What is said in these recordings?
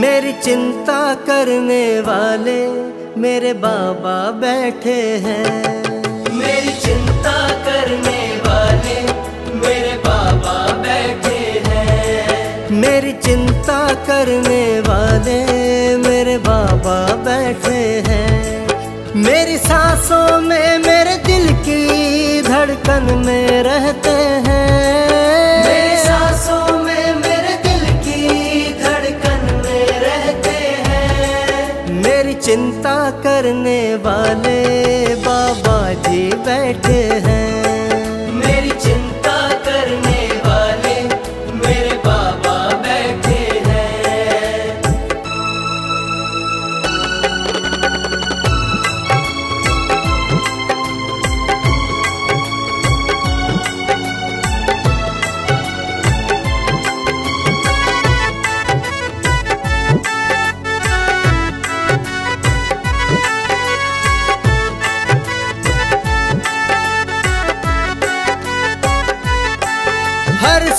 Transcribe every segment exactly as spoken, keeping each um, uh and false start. मेरी चिंता करने वाले मेरे बाबा बैठे हैं, मेरी चिंता करने वाले मेरे बाबा बैठे हैं, मेरी चिंता करने वाले मेरे बाबा बैठे हैं। मेरी सांसों में मेरे दिल की धड़कन में रहते हैं, मेरी सांसों में मेरे दिल की धड़कन में रहते हैं। मेरी चिंता करने वाले बाबा जी बैठे हैं, मेरी चिंता करने वाले मेरे बाबा बैठे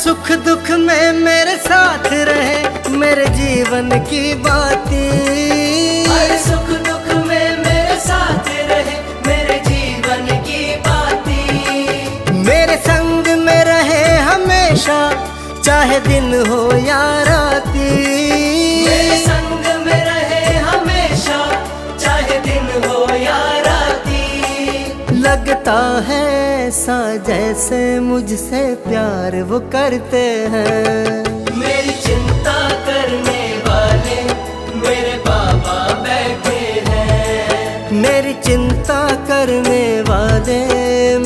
सुख दुख में मेरे साथ रहे मेरे जीवन की बातें, हर सुख दुख में मेरे साथ रहे मेरे जीवन की बातें। मेरे संग में रहे हमेशा चाहे दिन हो या राती, मेरे संग में रहे हमेशा चाहे दिन हो या राती। लगता है ऐसा जैसे मुझसे प्यार वो करते हैं, मेरी चिंता करने वाले मेरे बाबा बैठे हैं, मेरी चिंता करने वाले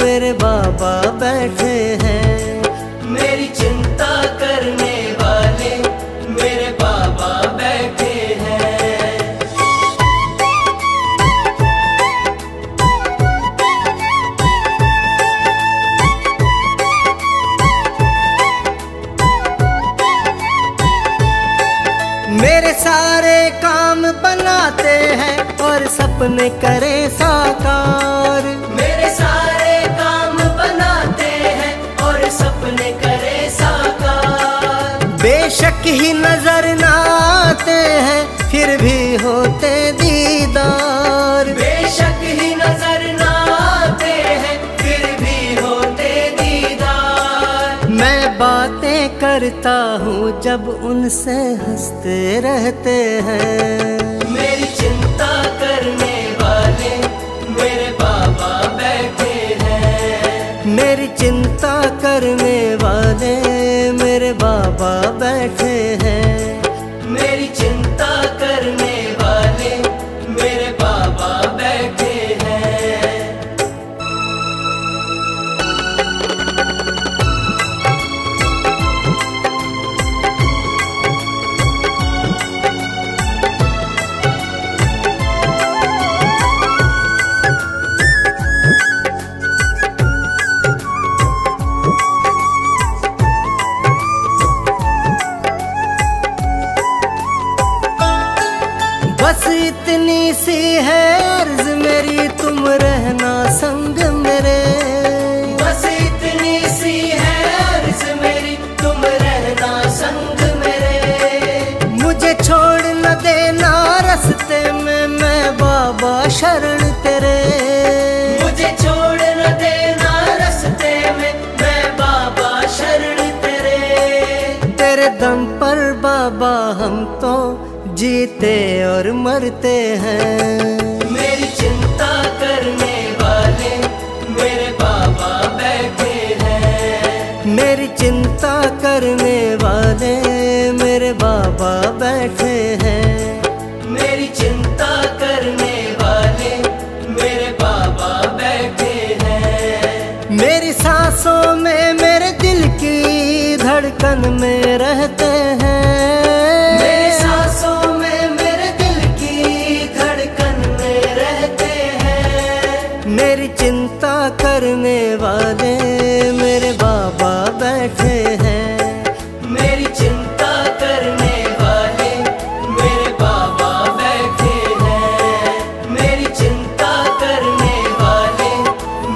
मेरे बाबा बैठे हैं, मेरी चिंता करने वाले मेरे बाबा बैठे हैं। सारे काम बनाते हैं और सपने करे साकार, मेरे सारे काम बनाते हैं और सपने करे साकार। बेशक ही नजर ना आते हैं फिर भी होते दीदार, बेशक ही नजर ना आते हैं फिर भी होते दीदार। मैं बातें करता हूँ जब उनसे हंसते रहते हैं, मेरी चिंता करने वाले मेरे बाबा बैठे हैं, मेरी चिंता करने वाले मेरे बाबा बैठे हैं, मेरी चिंता करने वाले मेरे बाबा बैठे हैं। बस इतनी सी है अर्ज मेरी तुम रहना संग मेरे, बस इतनी सी है अर्ज मेरी तुम रहना संग मेरे। मुझे छोड़ न देना रास्ते में मैं बाबा शरण तेरे, मुझे छोड़ न देना रास्ते में मैं बाबा शरण तेरे। तेरे दम पर बाबा हम तो जीते और मरते हैं, मेरी चिंता करने वाले मेरे बाबा बैठे हैं, मेरी चिंता करने वाले मेरे बाबा बैठे हैं, मेरी चिंता करने वाले मेरे बाबा बैठे हैं। मेरी सांसों में मेरे दिल की धड़कन में रहते हैं, मेरी सांसों में मेरे दिल की धड़कन में रहते हैं। मेरी चिंता करने वाले मेरे बाबा बैठे हैं, मेरी चिंता करने वाले मेरे बाबा बैठे हैं, मेरी चिंता करने वाले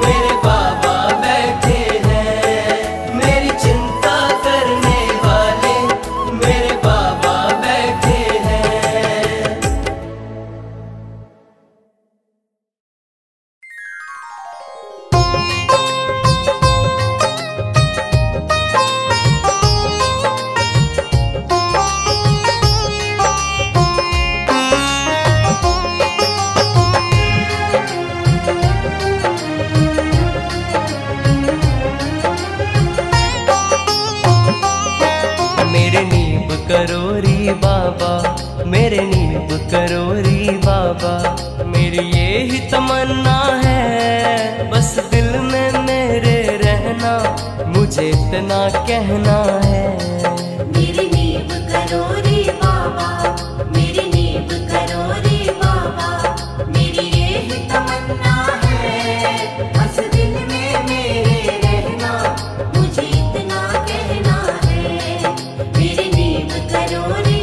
मेरे बाबा बैठे हैं, मेरी चिंता करने वाले मेरे बाबा बैठे हैं। मेरी यही तमन्ना है, बस दिल में मेरे रहना, मुझे इतना कहना है। मेरी नीम करोली बाबा, मेरी नीम करोली बाबा, मेरी यही तमन्ना है, बस दिल में मेरे रहना, मुझे इतना कहना है। मेरी नीम करोली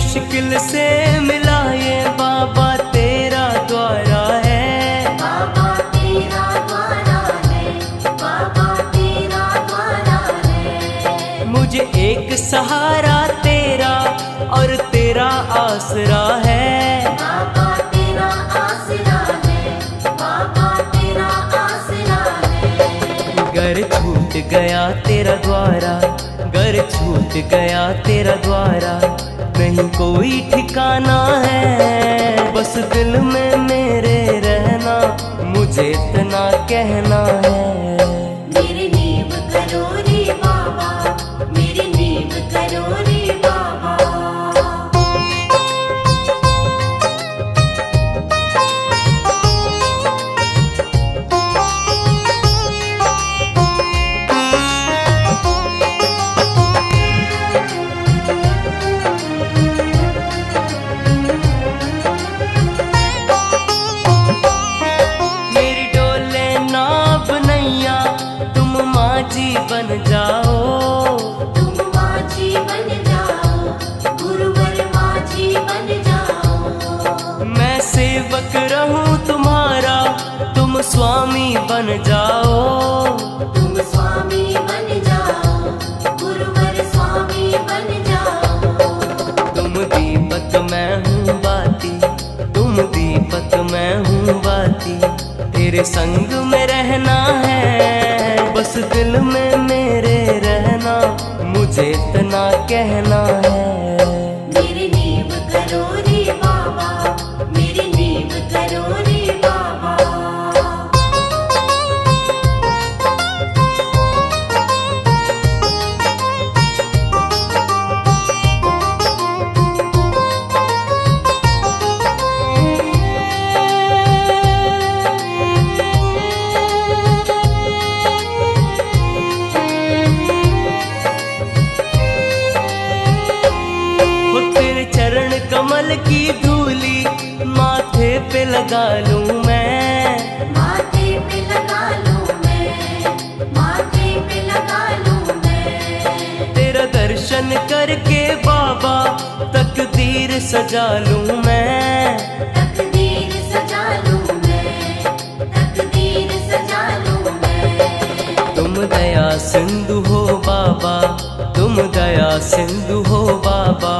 मुश्किल से मिला ये बाबा तेरा द्वारा है, बाबा तेरा द्वारा है, बाबा तेरा द्वारा है। मुझे एक सहारा तेरा और तेरा आसरा है, बाबा तेरा आसरा है, बाबा तेरा आसरा है। घर छूट गया तेरा द्वारा, घर छूट गया तेरा द्वारा, नहीं कोई ठिकाना है, बस दिल में मेरे रहना, मुझे इतना कहना है। मेरी नीम करोली बाबा, मेरी नीम करोली बाबा। बन जाओ तुम माझी बन जाओ, गुरुवर माझी बन जाओ। मैं सेवक रहूं तुम्हारा, तुम स्वामी बन जाओ, तुम स्वामी बन जाओ, गुरुवर स्वामी बन जाओ। तुम दीपक मैं हूँ बाती, तुम दीपक मैं हूँ बाती, तेरे संग में रहना है, बस दिल में मेरे रहना, मुझे इतना कहना है। मेरी नीम करोली बाबा, मेरी नीम करोली बाबा। की धूली माथे पे लगा लूं मैं, माथे पे लगा लूं मैं, माथे पे लगा लूं मैं। तेरा दर्शन करके बाबा तकदीर सजा लूं मैं, तकदीर सजा लूं मैं, तकदीर सजा लूं मैं। तुम दया सिंधु हो बाबा, तुम दया सिंधु हो बाबा,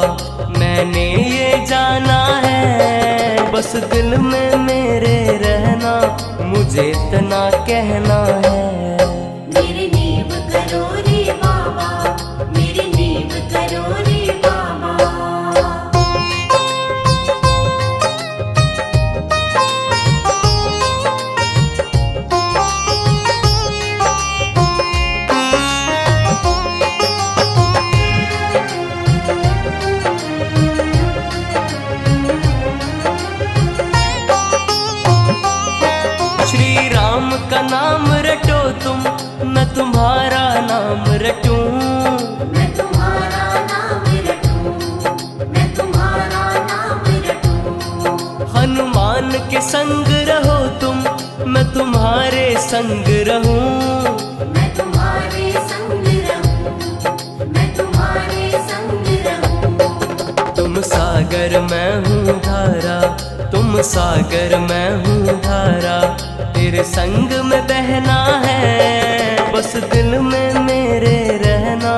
मैंने ये जाना है, बस दिल में मेरे रहना, मुझे इतना कहना है। मेरी नीम करोली बाबा, मेरी नीम करोली बाबा। का नाम रटो तुम, मैं तुम्हारा नाम रटूं, मैं तुम्हारा नाम रटूं, मैं तुम्हारा नाम रटूं। हनुमान के संग रहो तुम, मैं तुम्हारे संग रहूं, मैं तुम्हारे संग रहूं, मैं तुम्हारे संग रहूं। तुम सागर मैं हूँ धारा, तुम सागर मैं हूँ धारा, तेरे संग में बहना है, बस दिल में मेरे रहना,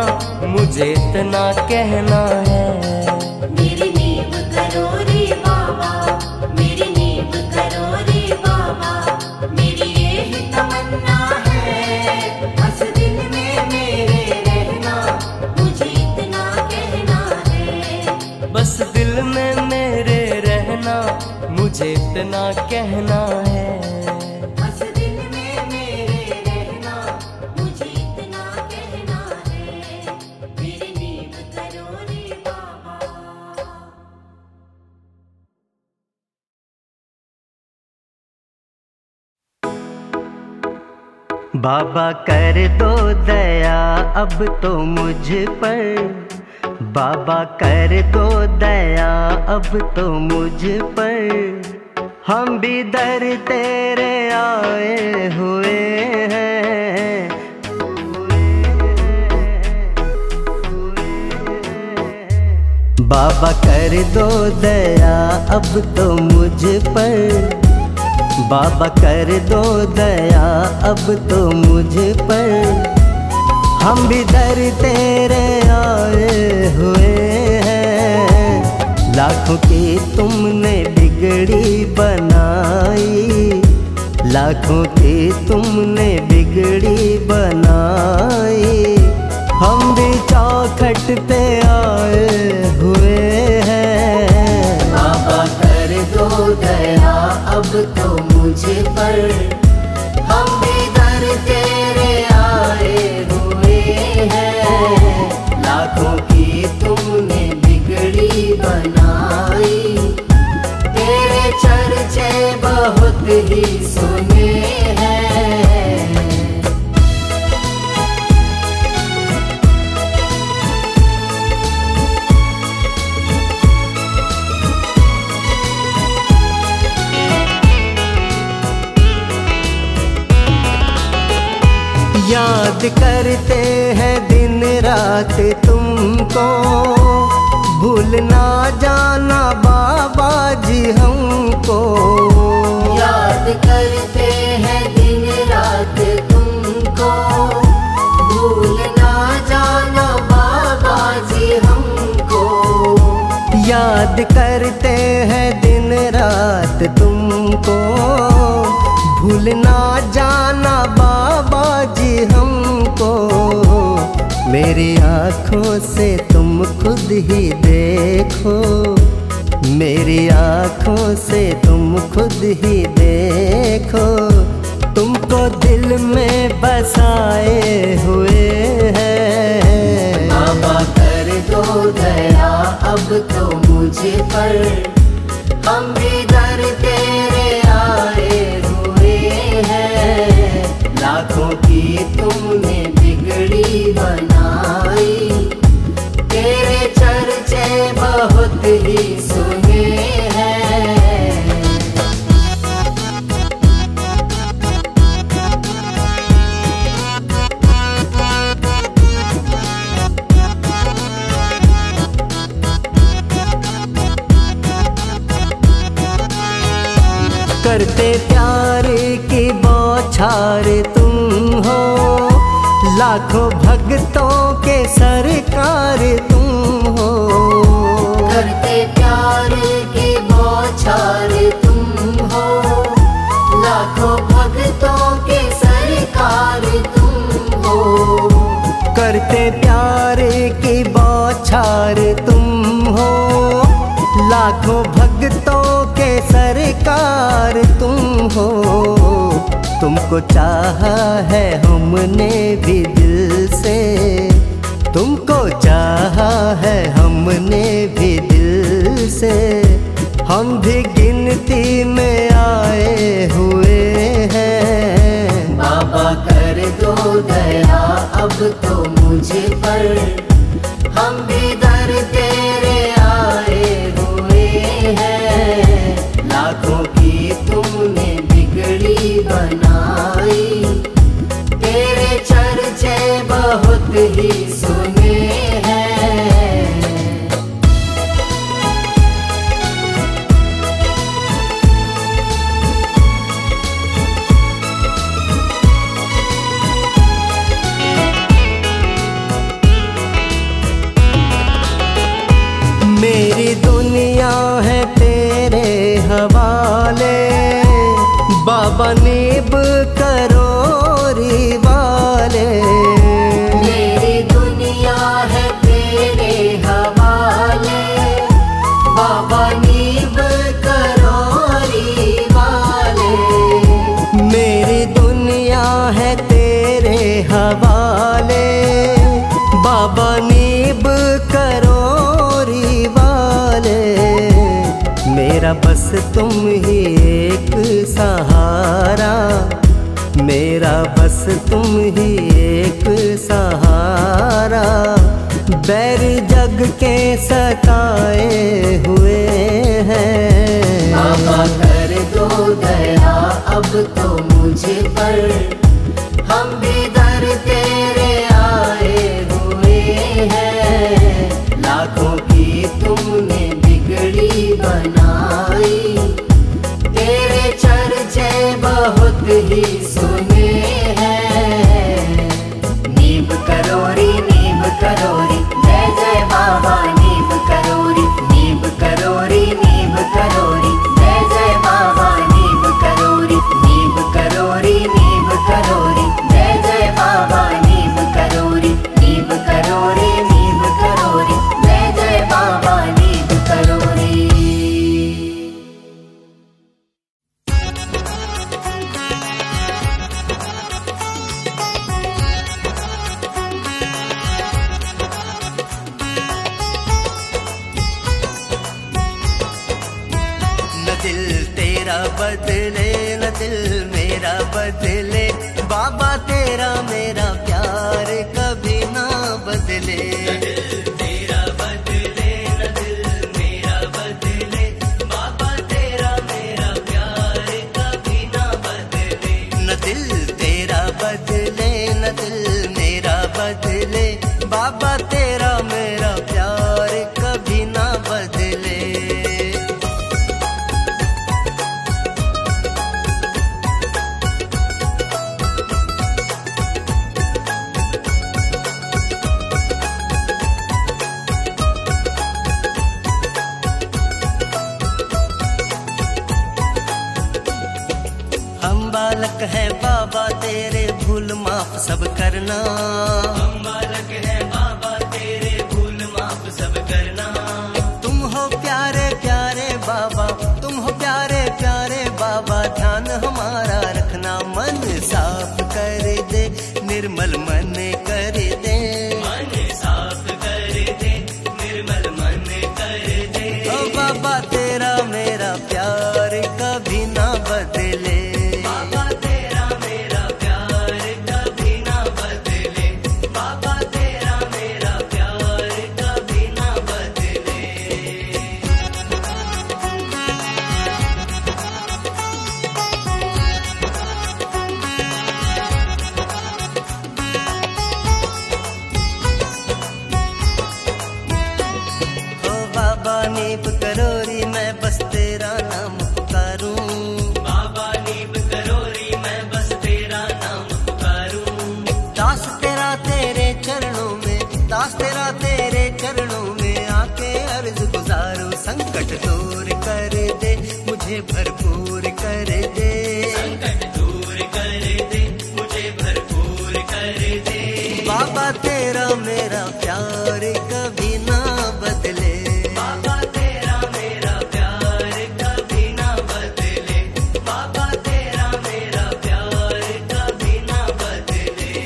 मुझे इतना कहना है। मेरी नीम करोली बाबा, मेरी नीम करोली बाबा, मेरी यही तमन्ना है, मुझे इतना कहना है, बस दिल में मेरे रहना, मुझे इतना कहना है, मेरे नीम करोली बाबा। बाबा कर दो दया अब तो मुझ पर, बाबा कर दो दया अब तो मुझ पर, हम भी दर तेरे आए हुए हैं। बाबा कर दो दया अब तो मुझ पर, बाबा कर दो दया अब तो मुझ पर, हम भी दर तेरे आए हुए हैं। लाखों की तुमने बिगड़ी बनाई, लाखों की तुमने बिगड़ी बनाई, हम भी चौखट पे आए हुए हैं। बाबा कर दो दया अब तो मुझे पर, हम भी दर तेरे आए हैं। लाखों की तुमने बिगड़ी बनाई, तेरे चर्चे बहुत ही सुने हैं। याद करते हैं दिन रात तुमको, भूल ना जाना बाबा जी हमको। याद करते हैं दिन रात तुमको, भूल ना जाना बाबा जी हमको। याद करते हैं दिन रात तुमको, भूल ना जाना बाबा जी हमको। मेरी आँखों से तुम खुद ही देखो, मेरी आँखों से तुम खुद ही देखो, तुमको दिल में बसाए हुए हैं। बाबा कर दो दया अब तो मुझे पर, हम भी दर तेरे आए हैं। लाखों की तुमने बिगड़ी बनाई, तेरे चर्चे बहुत ही सुने हैं। करते प्यार की बौछार तुम हो, लाखों भक्तों के सरकार तुम हो। करते प्यार की बौछार तुम हो, लाखों भक्तों के सरकार तुम हो। करते प्यार की बौछार तुम हो, लाखों भक्तों के सरकार तुम हो। तुमको चाहा है हमने भी दिल से, तुमको चाहा है हमने भी दिल से, हम भी गिनती में आए हुए हैं। बाबा कर दो दया अब तो मुझे पर, हम भी दर तेरे आए हुए हैं। लाखों की तुमने बिगड़ी बनाई, तेरे चर्चे बहुत ही सुने हैं। मेरी दुनिया है तेरे हवाले, बाबा नीम करोली वाले। मेरी दुनिया है हवाले बाबा नीम करोरी वाले। मेरा बस तुम ही एक सहारा, मेरा बस तुम ही एक सहारा। बैर जग के सताए हुए हैं बाबा कर दो दया अब तो मुझे पर, हम भी दर तेरे आए हुए हैं। लाखों की तुमने बिगड़ी बनाई, तेरे चर्चे बहुत ही सुने हैं। नीम करोरी नीम करोरी जय जय बाबा नीम करोरी, नीम करोरी नीम करोरी जय जय बाबा नीम करोरी, नीम करोरी नीम करोरी जय जय बाबा नीम करोरी, नीम करोरी नीम करोरी जय जय बाबा नीम करोरी। न दिल तेरा बदले न दिल मेरा बदले बाबा, तेरा मेरा प्यार कभी ना बदले। न दिल तेरा बदले न दिल मेरा बदले बाबा, तेरा मेरा प्यार कभी ना बदले। न दिल तेरा बदले न दिल मेरा बदले बाबा, तेरा मेरा प्यार कभी ना बदले। बालक है बाबा तेरे भूल माफ सब करना, हम बालक है बाबा तेरे भूल माफ सब करना। तुम हो प्यारे प्यारे बाबा, तुम हो प्यारे प्यारे बाबा, ध्यान हमारा रखना। मन साफ कर दे निर्मल मन कर दे, मन साफ कर दे निर्मल मन कर दे। ओ बाबा तेरा मेरा प्यार कभी ना बदले, दूर कर दे मुझे भरपूर कर दे, संकट दूर कर दे मुझे भरपूर कर दे। बाबा तेरा मेरा प्यार कभी ना बदले, बाबा तेरा मेरा प्यार कभी ना बदले, बाबा तेरा मेरा प्यार कभी ना बदले।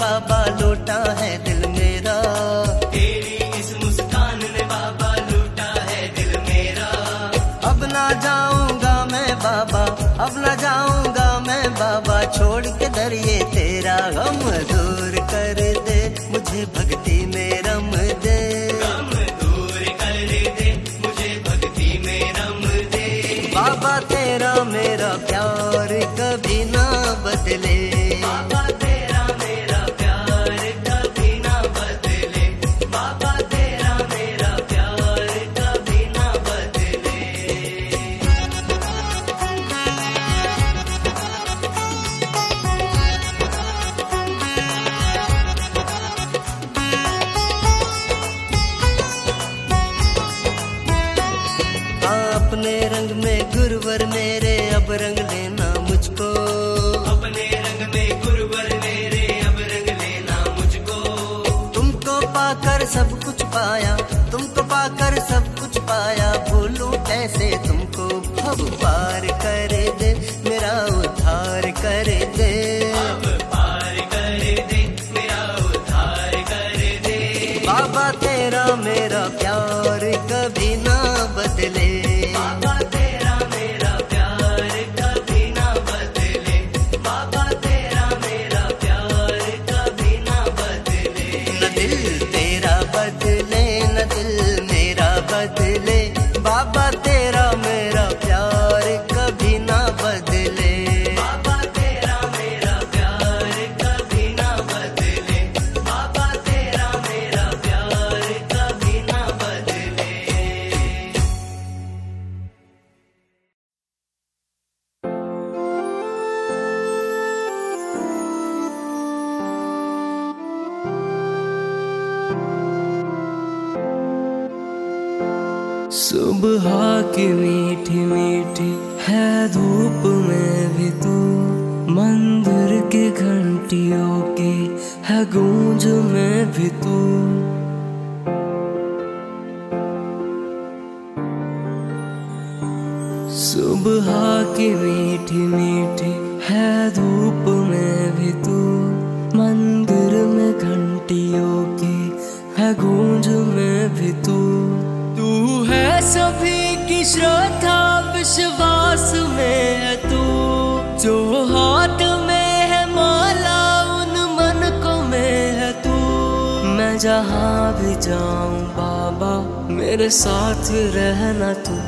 बाबा लौटा है दिल मेरा, तेरी इस मुस्कान ने बाबा लौटा है दिल मेरा। अब ना जाऊंगा मैं बाबा, अब ना जाऊंगा मैं बाबा, छोड़ के दरिए तेरा गम दूर कर दे मुझे भक्ति में रम दे, गम दूर कर दे मुझे भक्ति में रम दे। बाबा तेरा मेरा प्यार कभी ना बदले, बाबा गुरुवर मेरे अब रंग लेना मुझको, अपने रंग में गुरुवर मेरे अब रंग लेना मुझको। तुमको पाकर सब कुछ पाया, तुमको पाकर सब कुछ पाया, भूलूं ऐसे तुमको। अब पार कर दे मेरा उद्धार कर दे, अब पार कर दे मेरा उद्धार कर दे। बाबा तेरा मेरा प्यार कभी ना बदले, बाबा तेरा मेरा प्यार कभी ना बदले, बाबा तेरा मेरा प्यार कभी ना बदले। न दिल तेरा बदले, न दिल मेरा बदले, बाबा तेरा मेरा प्यार कभी ना बदले, बाबा तेरा मेरा प्यार कभी ना बदले, बाबा तेरा मेरा प्यार कभी ना बदले। सुबह की मीठी मीठी है धूप में भी तू, मंदिर की घंटियों की है गूंज में भी तू। सुबह की मीठी मीठी है धूप में भी तू, मंदिर में घंटियों की है गूंज में भी तू। तू है सभी की श्रद्धा विश्वास में है तू, जो हाथ में है माला उन मन को में है तू। मैं जहाँ भी जाऊँ बाबा मेरे साथ रहना तू।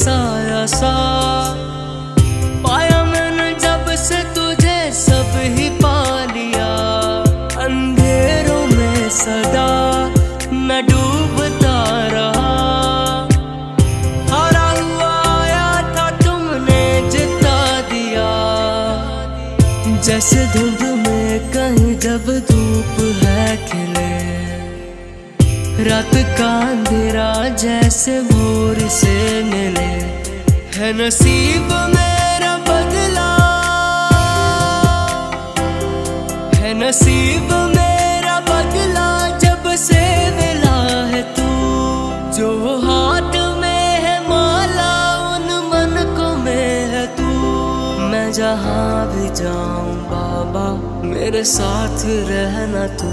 साया सा पाया मैंने जब से तुझे, सब ही पा लिया। अंधेरों में सदा मैं डूबता रहा, हारा हुआ आया था तुमने जिता दिया। जैसे धुंध में कहीं जब धूप है खिले, रात का अंधेरा जैसे भोर से मिले। है नसीब मेरा बदला, है नसीब मेरा बदला, जब से मिला है तू। जो हाथ में है माला उन मन को में है तू। मैं जहाँ भी जाऊँ बाबा मेरे साथ रहना तू।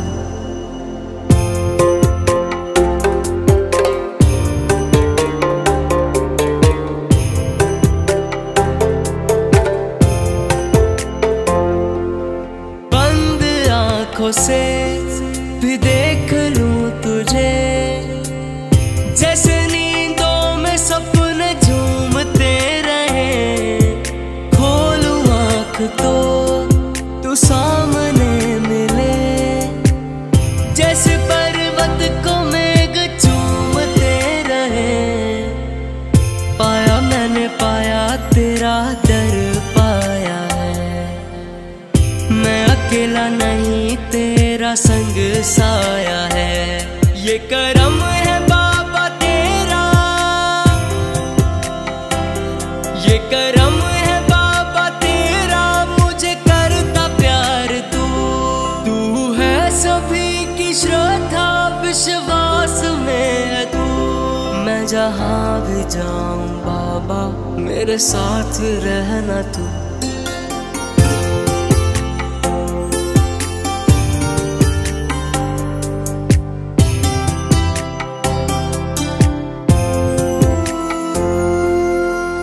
से भी देख लूं तुझे, जैसे नींदों में सपने झूमते रहे। खोलूं आँख तो तू सामने मिले, जैसे पर्वत को मेघ चूमते रहे। पाया मैंने पाया तेरा दर पाया है, मैं अकेला नहीं तेरा संग साया है। ये करम है बाबा तेरा, ये करम है बाबा तेरा, मुझे करता प्यार तू। तू है सभी की श्रद्धा विश्वास में है तू। मैं जहाँ भी जाऊँ बाबा मेरे साथ रहना तू।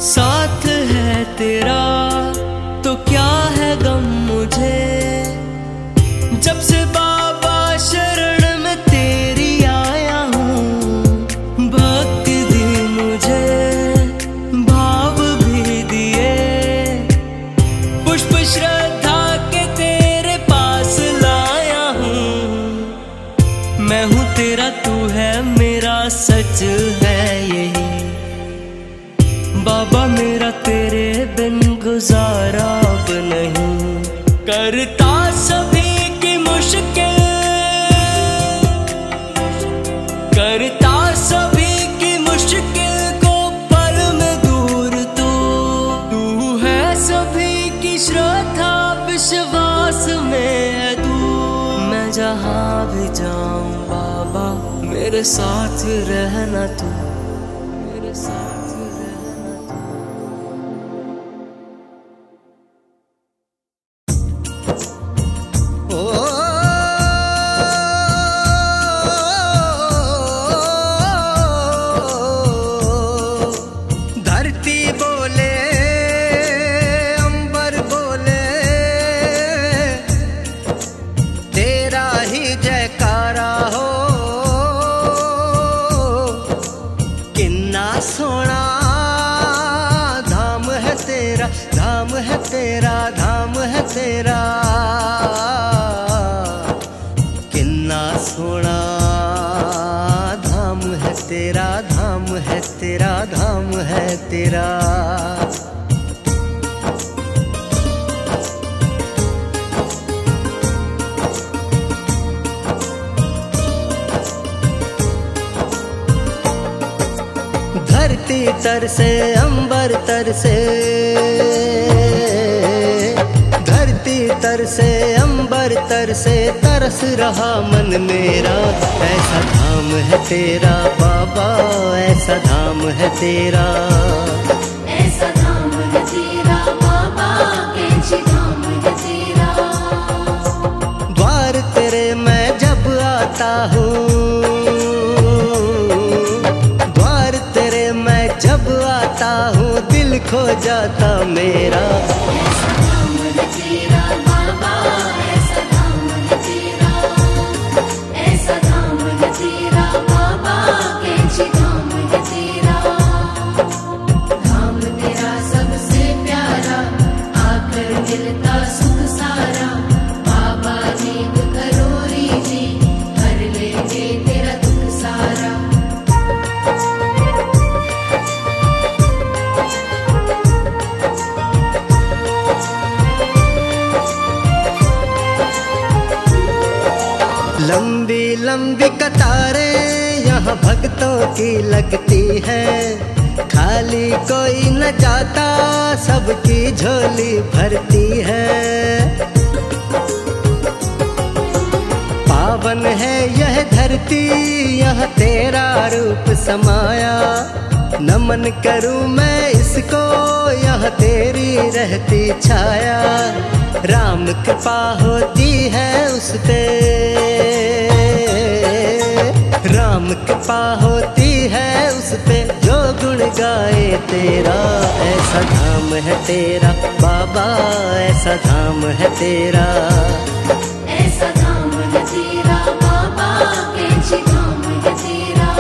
साथ है तेरा तो क्या है गम मुझे, जब से बाबा शरण में तेरी आया हूँ। भक्ति दी मुझे, भाव भी दिए, पुष्प श्रद्धा के तेरे पास लाया हूँ। मैं हूँ तेरा, तू है मेरा, सच है यही बाबा। बाबा मेरा तेरे बिन गुजारा अब नहीं, करता सभी की मुश्किल, करता सभी की मुश्किल को पल में दूर तू तू है सभी की श्रद्धा, विश्वास में है तू। मैं जहाँ भी जाऊँ बाबा मेरे साथ रहना तू, मेरे साथ। धरती तरसे अंबर तरसे, धरती तरसे अंबर तरसे, तरस रहा मन मेरा। ऐसा धाम है तेरा बाबा, ऐसा धाम है तेरा, ऐसा धाम है तेरा बाबा, कैंची धाम है तेरा। द्वार तेरे मैं जब आता हूँ, दिल खो जाता मेरा। ऐसा धाम है तेरा बाबा, ऐसा धाम है तेरा, ऐसा धाम है तेरा बाबा, कैंची धाम है तेरा। धाम तेरा सबसे प्यारा, आकर मिलता सुख सारा, बाबा नेम करोली जी, हर लेंगे तेरा दुख सारा। लंबी लंबी कतारें यहाँ भक्तों की लगती है, खाली कोई न जाता, सबकी झोली भरती है। पावन है यह धरती, यहाँ तेरा रूप समाया, नमन करूँ मैं इसको, यहाँ तेरी रहती छाया। राम कृपा होती है उस पे, राम कृपा होती है उस पे, जो गुण गाए तेरा। ऐसा धाम है तेरा बाबा, ऐसा धाम है तेरा, ऐसा धाम है तेरा बाबा, कैंची धाम है तेरा।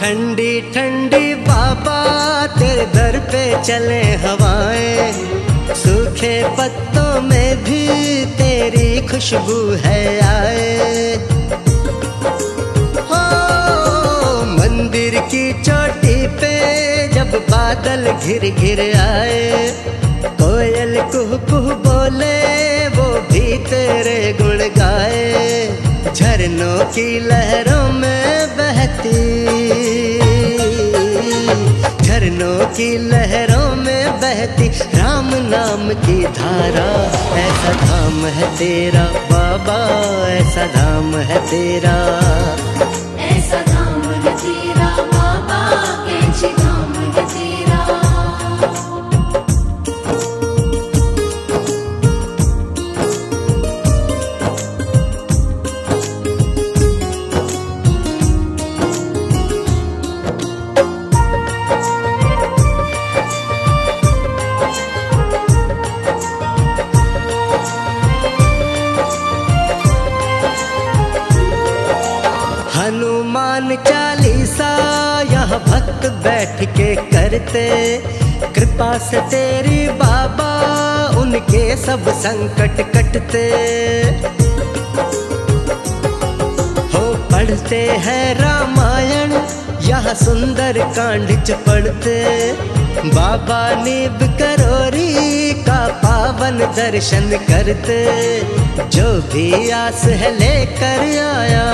ठंडी ठंडी बाबा तेरे दर पे चले हवाएं, सूखे पत्तों में भी तेरी खुशबू है आए। हो मंदिर की चोटी पे जब बादल घिर घिर आए, कोयल कुह कुह बोले, वो भी तेरे गुण गाए। झरनों की लहरों में बहती, झरनों की लहरों में बहती, राम नाम की धारा। ऐसा धाम है तेरा बाबा, ऐसा धाम है तेरा, ऐसा धाम है तेरा बाबा, कैंची धाम है तेरा। बैठ के करते कृपा से तेरी बाबा, के सब संकट कटते, हो पढ़ते हैं रामायण यह सुंदर कांड च पढ़ते। बाबा नीम करोरी का पावन दर्शन करते, जो भी आस है लेकर आया,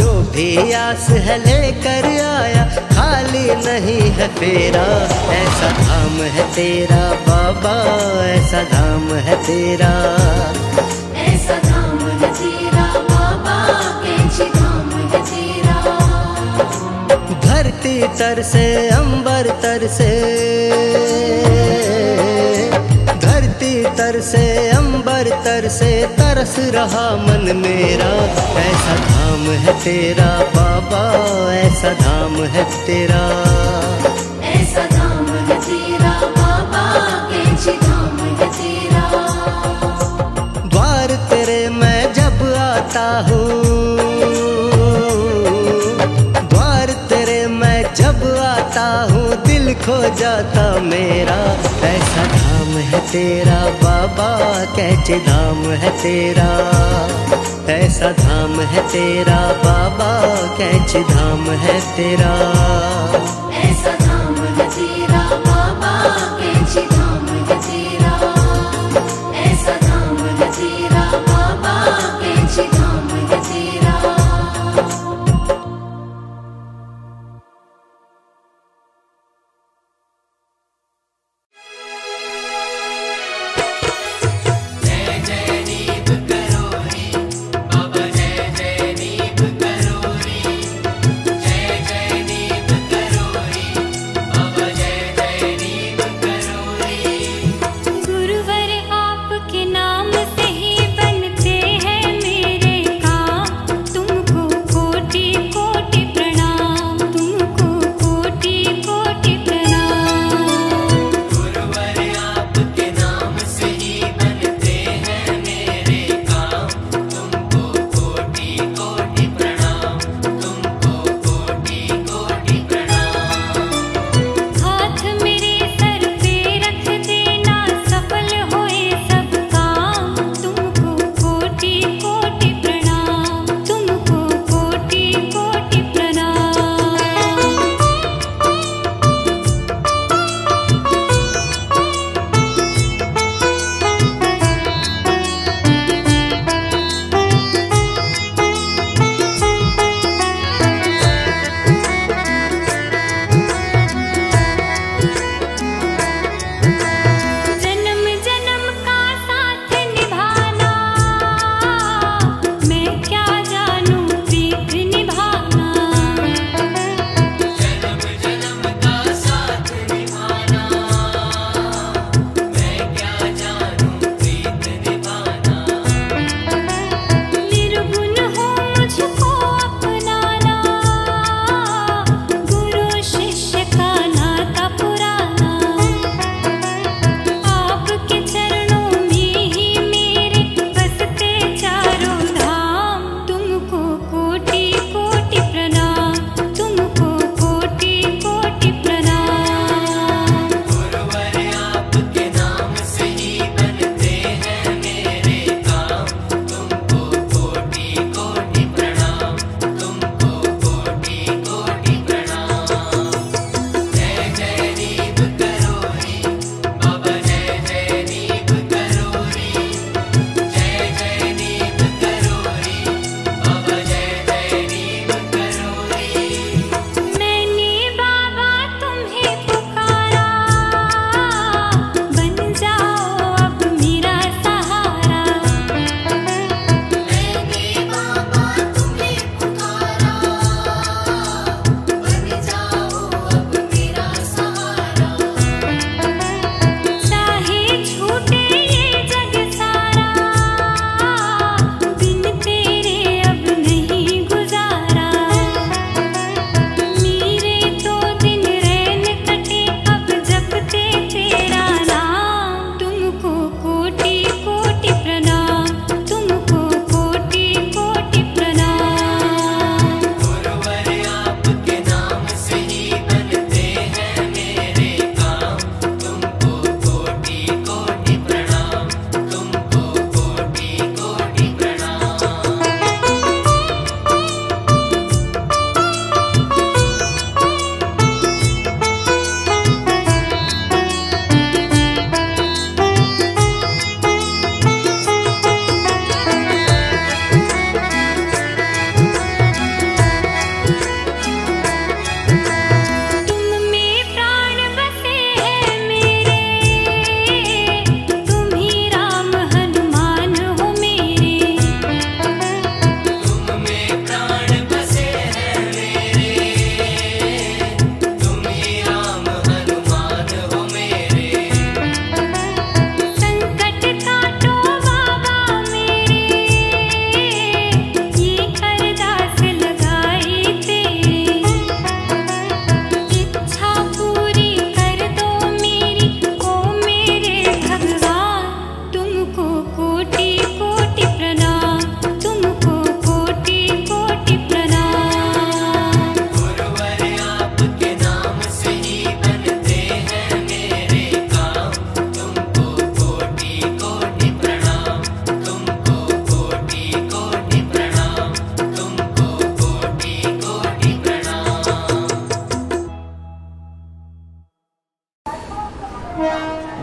जो भी आस है लेकर आया, खाली नहीं है तेरा। ऐसा धाम है तेरा बाबा, ऐसा धाम है तेरा, ऐसा धाम है तेरा बाबा, कैंची धाम है तेरा। धरती तरसे अंबर तरसे, तरसे अंबर तरसे, तरस रहा मन मेरा। ऐसा धाम है तेरा बाबा, ऐसा धाम है तेरा, ऐसा धाम है तेरा बाबा, कैंची धाम है तेरा। द्वार तेरे मैं जब आता हूँ, द्वार तेरे मैं जब आता हूँ, दिल खो जाता मेरा। ऐसा है तेरा बाबा, कैंची धाम है तेरा, ऐसा धाम है तेरा बाबा, कैंची धाम है तेरा, ऐसा धाम है तेरा बाबा, कैंची धाम है तेरा, ऐसा धाम है तेरा बाबा, कैंची धाम है तेरा। Hello.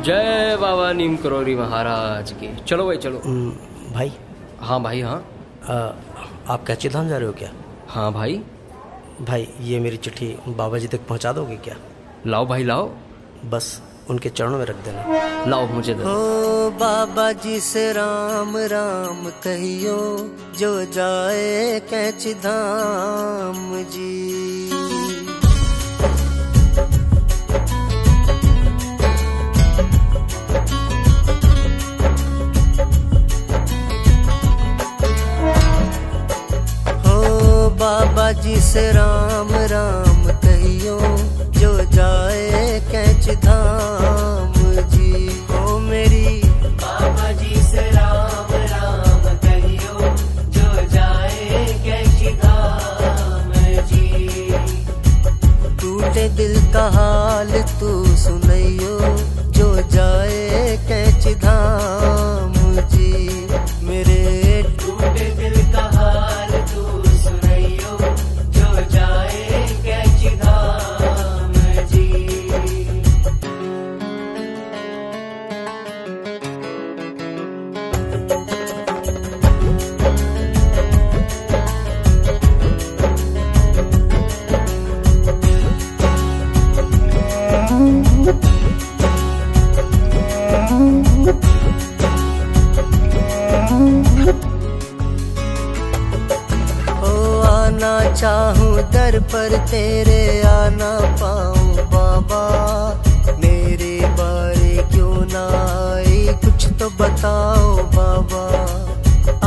जय बाबा नीम करोली महाराज की। चलो भाई चलो। भाई हाँ भाई हाँ आ, आप कैंची धाम जा रहे हो क्या? हाँ भाई। भाई ये मेरी चिट्ठी बाबा जी तक पहुंचा दोगे क्या? लाओ भाई लाओ, बस उनके चरणों में रख देना। लाओ मुझे दो। ओ बाबा जी से राम राम कहियो, जो जाए कैंची धाम जी। बाबा जी से राम राम कहियो, जो जाए कैंची धाम जी। ओ मेरी बाबा जी से राम राम कहियो, जो जाए कैंची धाम जी। टूटे दिल का हाल तू सुनइयो, जो जाए कैंची धाम जी। मेरे टूटे दिल का हाल चाहूं दर पर तेरे, आना पाऊं बाबा मेरे बारे क्यों ना आई, कुछ तो बताओ बाबा।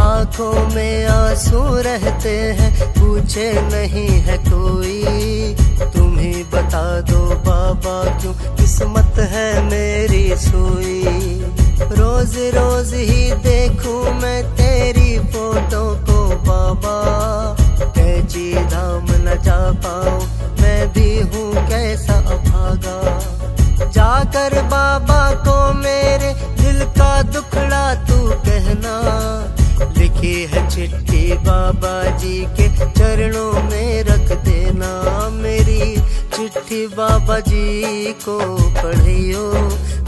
आंखों में आंसू रहते हैं, पूछे नहीं है कोई, तुम ही बता दो बाबा क्यों किस्मत है मेरी सोई। रोज रोज ही देखूं मैं तेरी फोटो को बाबा, कैंची धाम न जा पाऊं मैं भी हूँ कैसा अभागा। जाकर बाबा को मेरे दिल का दुखड़ा तू कहना, लिखी है चिट्ठी बाबा जी के चरणों में रख देना। मेरी चिट्ठी बाबा जी को पढ़ियो,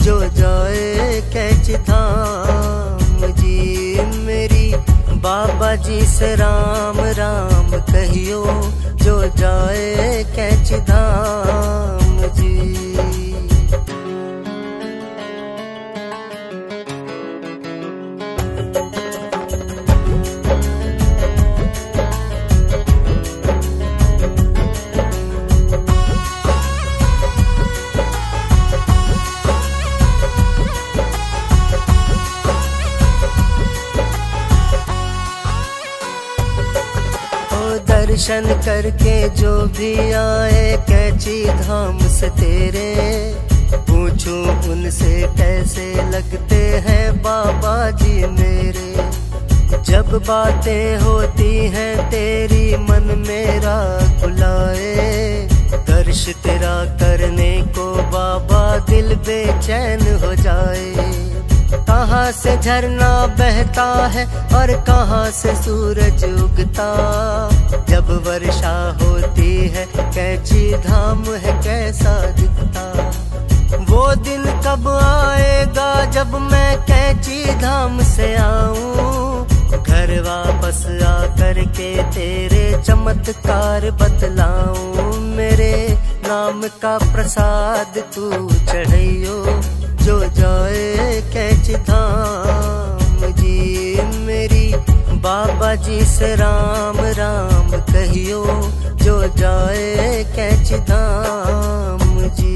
जो जाए कैंची धाम जी। मेरी बाबा जी से राम राम कहियो, जो जाए कैंची धाम जी। दर्शन करके जो भी आए कैंची धाम से तेरे, पूछूं उनसे कैसे लगते हैं बाबा जी मेरे। जब बातें होती हैं तेरी मन मेरा खुलाए, दर्श तेरा करने को बाबा दिल बेचैन हो जाए। कहाँ से झरना बहता है और कहाँ से सूरज उगता, जब वर्षा होती है कैंची धाम है कैसा दिखता। वो दिन कब आएगा जब मैं कैंची धाम से आऊं, घर वापस आकर के तेरे चमत्कार बतलाऊं। मेरे नाम का प्रसाद तू चढ़ियो, जो जाए कैंची धाम जी। मेरी बाबा जी से राम राम कहियो, जो जाए कैंची धाम जी।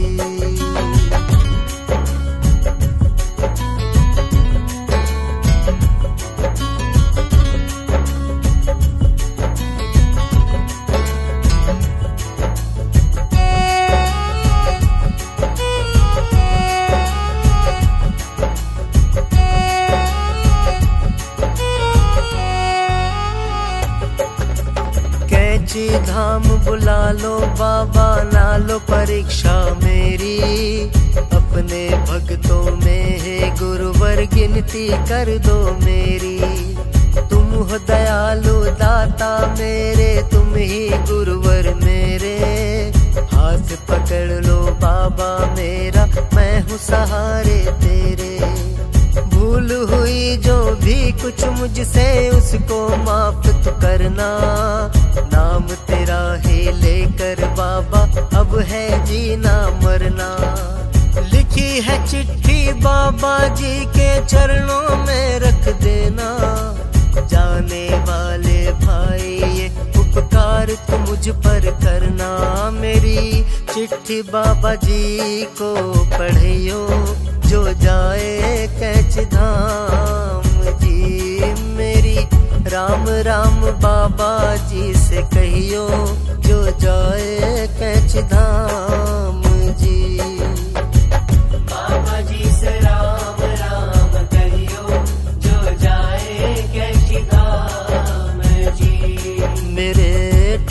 कैंची धाम बुला लो बाबा, ना लो परीक्षा मेरी, अपने भक्तों में है गुरुवर गिनती कर दो मेरी। तुम हो दयालु दाता मेरे, तुम ही गुरुवर मेरे, हाथ पकड़ लो बाबा मेरा, मैं हूँ सहारे तेरे। भूल हुई जो भी कुछ मुझसे उसको माफ तो करना। नाम तेरा है लेकर बाबा अब है जीना मरना। लिखी है चिट्ठी बाबा जी के चरणों में रख देना। जाने वाले भाई ये उपकार तुम मुझ पर करना। मेरी चिट्ठी बाबा जी को पढ़ियो जो जाए कैंची धाम जी। मेरी राम राम बाबा जी से कहियो जो जाए कैंची धाम जी। बाबा जी से राम राम कहियो जो जाए कैंची धाम जी। मेरे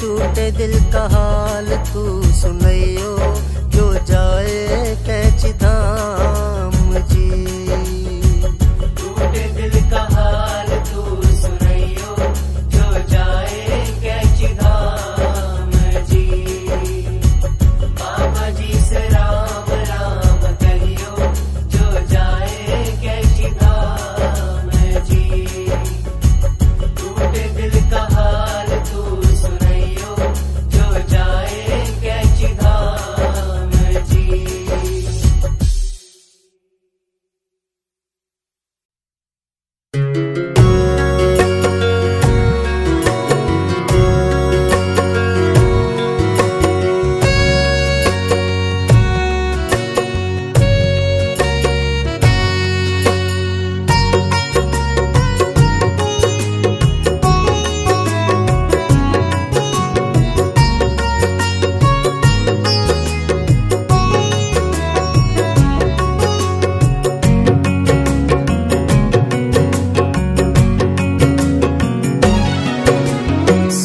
टूटे दिल का हाल तू सुनियो जो जाए कैंची धाम।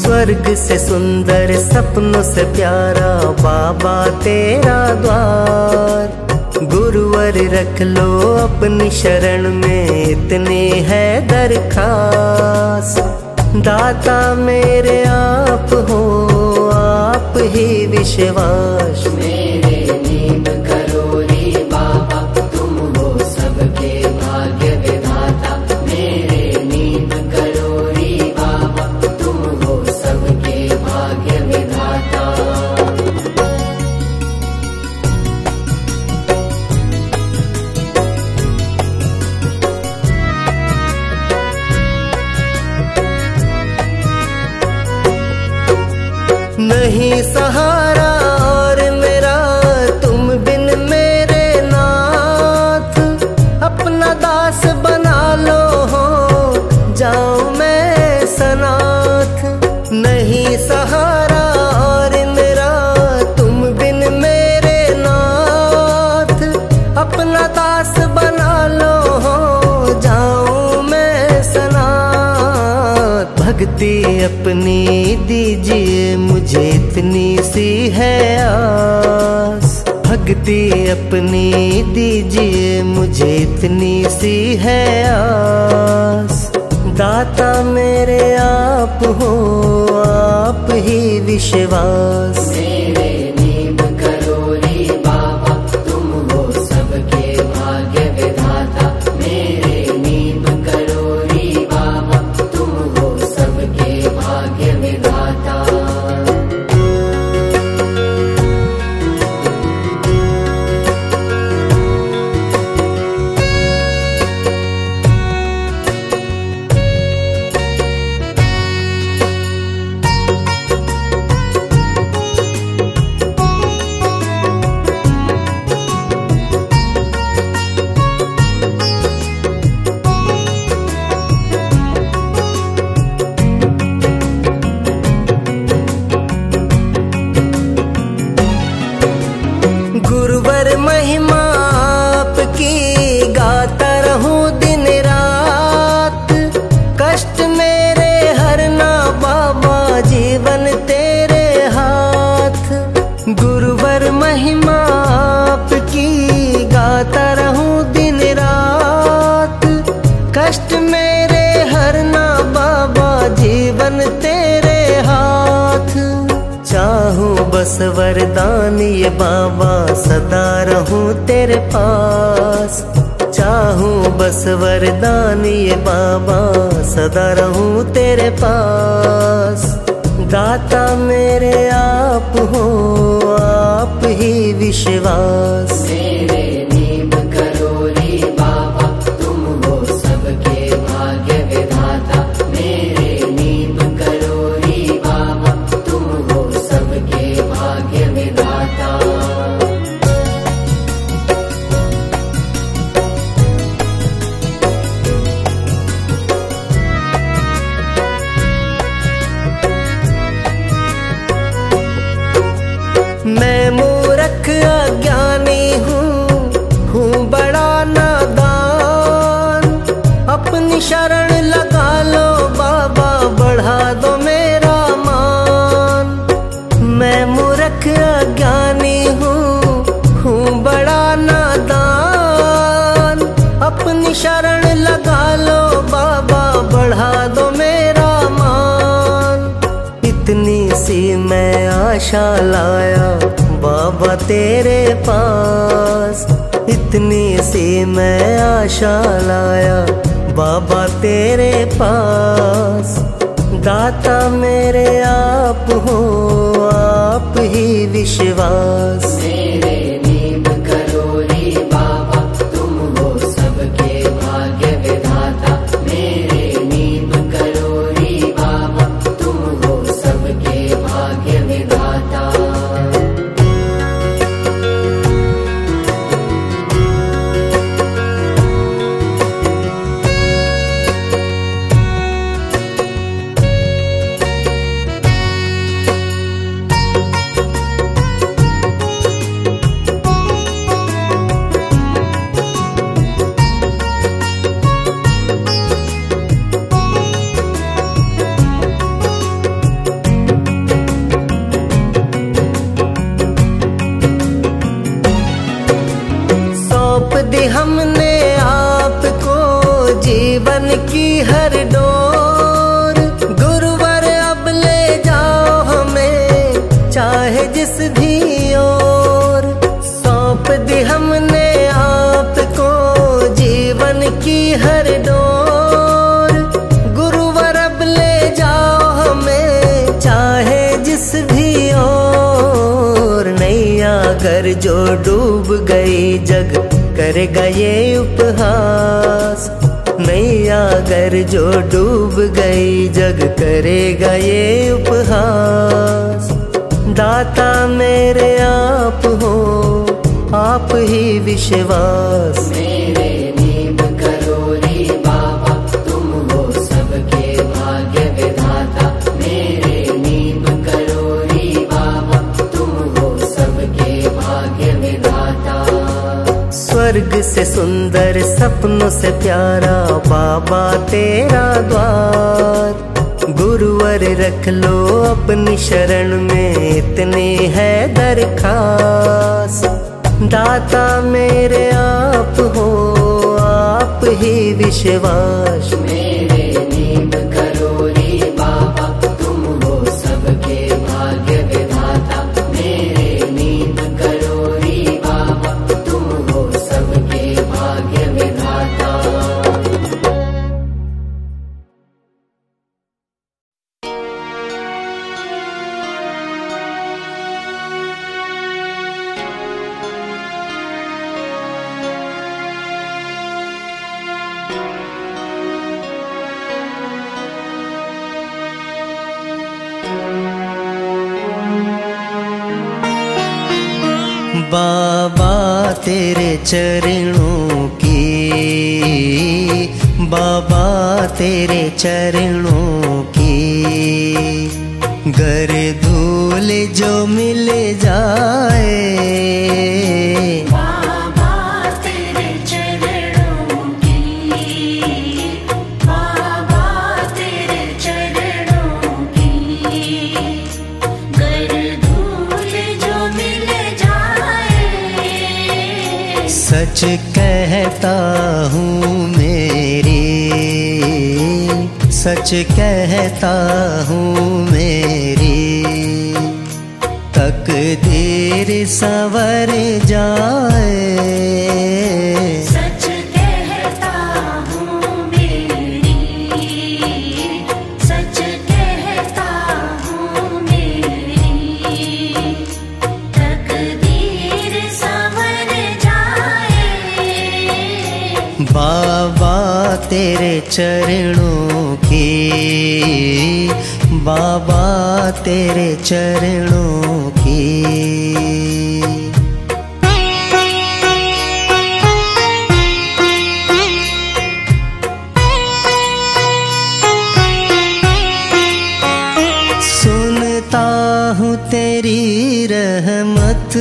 स्वर्ग से सुंदर सपनों से प्यारा बाबा तेरा द्वार। गुरुवर रख लो अपनी शरण में इतने है दरखास। दाता मेरे आप हो आप ही विश्वास। मेरे नीम करोली बाबा तुम हो सबके भाग्य विधाता। मेरे नीम करोली बाबा नहीं सहारा और मेरा तुम बिन मेरे नाथ। अपना दास बना लो हो जाऊं मैं सनाथ। नहीं सहारा और मेरा तुम बिन मेरे नाथ। अपना दास बना लो हो जाऊं मैं सनाथ। भक्ति अपनी दीजिए मुझे इतनी सी है आस। भक्ति अपनी दीजिए मुझे इतनी सी है आस। दाता मेरे आप हो आप ही विश्वास। मेरे नीम करोली बाबा तुम हो सबके भाग्य विधाता। मेरे नीम करोली बाबा तुम हो सबके भाग्य विधाता। पास वरदान ये बाबा सदा रहूं तेरे पास, चाहूं बस वरदान ये बाबा सदा रहूं तेरे पास। दाता मेरे आप हो, आप ही विश्वास, मेरे नीम करोली बाबा तुम हो सबके भाग्य विधाता, मेरे नीम करोली बाबा तुम हो सबके भाग्य विधाता। मैं मूर्ख अज्ञानी हूँ, हूँ बड़ा नादान, अपनी शरण लगा लो बाबा बढ़ा दो मेरा मान। मैं मूर्ख अज्ञानी हूँ, हूँ बड़ा नादान, अपनी शरण लगा लो बाबा बढ़ा दो मेरा मान। इतनी सी मैं आशा लाया बाबा तेरे पास, इतनी सी मैं आशा लाया बाबा तेरे पास। दाता मेरे आप हो, आप ही विश्वास, मेरे नीम करोली बाबा तुम हो सबके भाग्य विधाता, मेरे नीम करोली बाबा तुम हो सबके भाग्य विधाता। हमने आपको जीवन की हर डोर, गुरुवर अब ले जाओ हमें चाहे जिस भी ओर। सौंप दी हमने आपको जीवन की हर डोर, गुरुवर अब ले जाओ हमें चाहे जिस भी ओर। नैया अगर जो डूब गई जग करेगा ये उपहास, नैया अगर जो डूब गई जग करेगा ये उपहास। दाता मेरे आप हो, आप ही विश्वास, मेरे नीम करोली बाबा तुम हो सबके भाग्य विधाता, मेरे नीम करोली बाबा तुम हो सबके भाग्य विधाता। स्वर्ग से सुंदर सपनों से प्यारा बाबा तेरा द्वार, गुरुवर रख लो अपनी शरण में इतनी है दरखास्त। दाता मेरे आप हो, आप ही विश्वास, मेरे नीम करोली बाबा तुम हो सबके भाग्य विधाता, मेरे नीम करोली बाबा सबके भाग्य विधाता। बाबा तेरे चरणों की, बाबा तेरे चरणों की गर धूल जो मिल जाए, बाबा तेरे चरणों की, बाबा तेरे चरणों की गर धूल जो मिल जाए। सच कहता हूँ मेरी, सच कहता हूँ मेरी, तक तकदीर संवर जाए। सच कहता हूँ मेरी, सच कहता हूँ मेरी, तकदीर संवर जाए। बाबा तेरे चरणों की, बाबा तेरे चरणों की। सुनता हूँ तेरी रहमत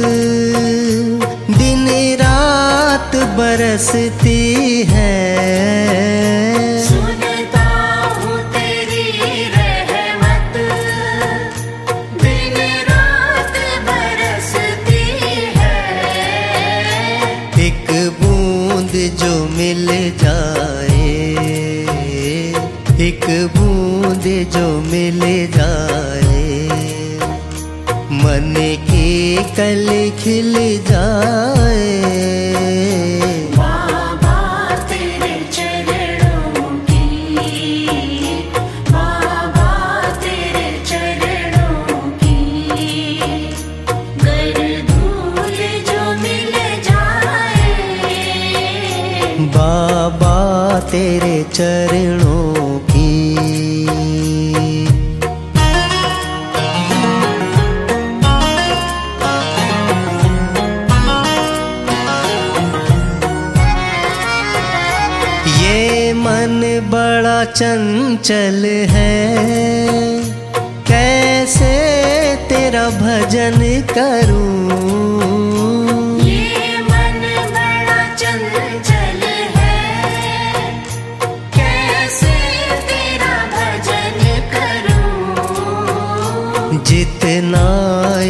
दिन रात बरसती है। सुनता हूँ तेरी रहमत दिन रात बरसती है। एक बूंद जो मिल जाए, एक बूंद जो मिल जाए, मन की कल खिल जाए। बाबा तेरे चरणों की, बाबा तेरे चरणों की, गर धूल जो मिल जाए। बाबा तेरे चरणों की। मन बड़ा चंचल है, कैसे तेरा भजन करूं। ये मन बड़ा चंचल है, कैसे तेरा भजन करूं। जितना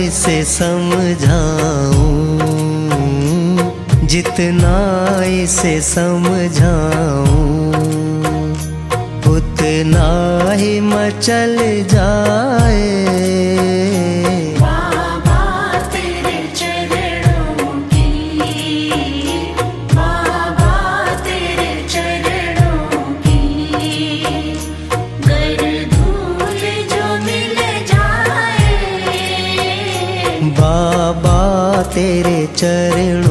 इसे समझाऊं, जितना इसे समझाऊं, उतना ही मचल जाए। बाबा तेरे चरणों की, बाबा तेरे चरणों की, गर धूल जो मिल जाए। बाबा तेरे चरणों।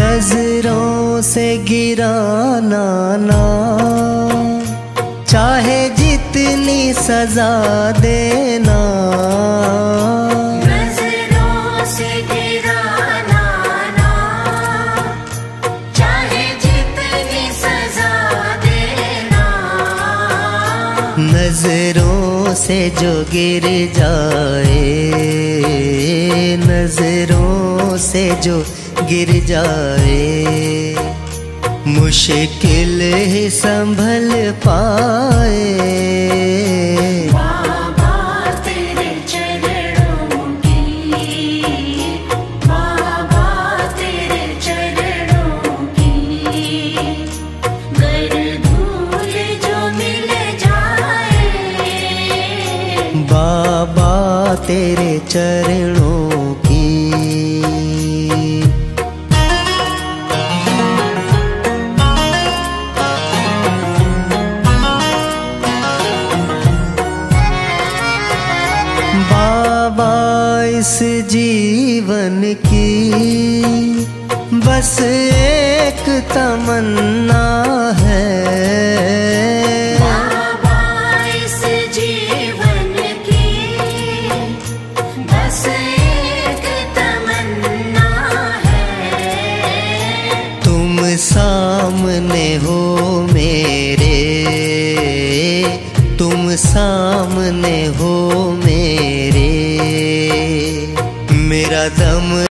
नजरों से गिराना ना, चाहे जितनी सजा देना। नजरों से जो गिर जाए, नजरों से जो गिर जाए, मुश्किल ही संभल पाए। बाबा तेरे चरणों की, बाबा तेरे चरणों की, गर धूल जो मिल जाए। बाबा तेरे चरणों की। इस जीवन की बस एक तमन्ना है। बाबा इस जीवन की बस एक तमन्ना है। तुम सामने हो मेरे, तुम सामने हो मेरे, मेरा दम